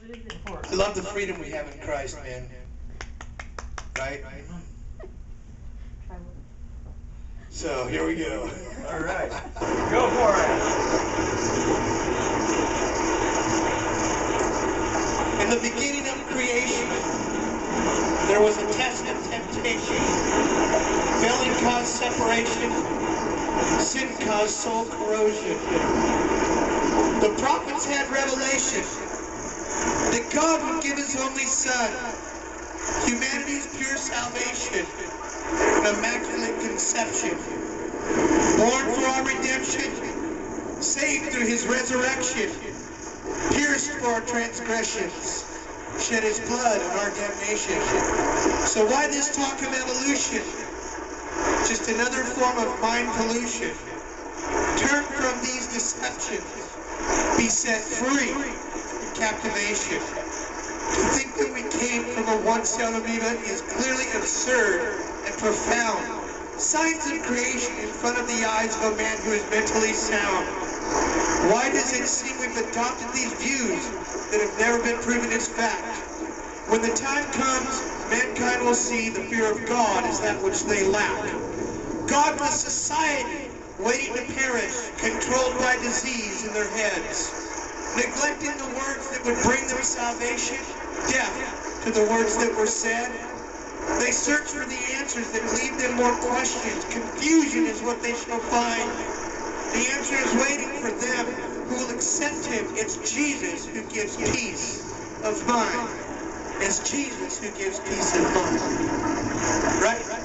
What is it for? I love the freedom we have in Christ, man. Right? So, here we go. All right. Go for it. In the beginning of creation, there was a test of temptation. Failing caused separation. Sin caused soul corrosion. The prophets had revelation that God would give His only Son, humanity's pure salvation, an immaculate conception, born for our redemption, saved through His resurrection, pierced for our transgressions, shed His blood on our damnation. So why this talk of evolution? Just another form of mind pollution. Turn from these deceptions. Be set free from captivation. To think that we came from a one-celled amoeba is clearly absurd and profound. Science and creation in front of the eyes of a man who is mentally sound. Why does it seem we've adopted these views that have never been proven as fact? When the time comes, mankind will see the fear of God is that which they lack. Godless society, waiting to perish, controlled by disease in their heads, neglecting the words that would bring them salvation, deaf to the words that were said. They search for the answers that leave them more questions. Confusion is what they shall find. The answer is waiting for them who will accept Him. It's Jesus who gives peace of mind. It's Jesus who gives peace of mind. Right?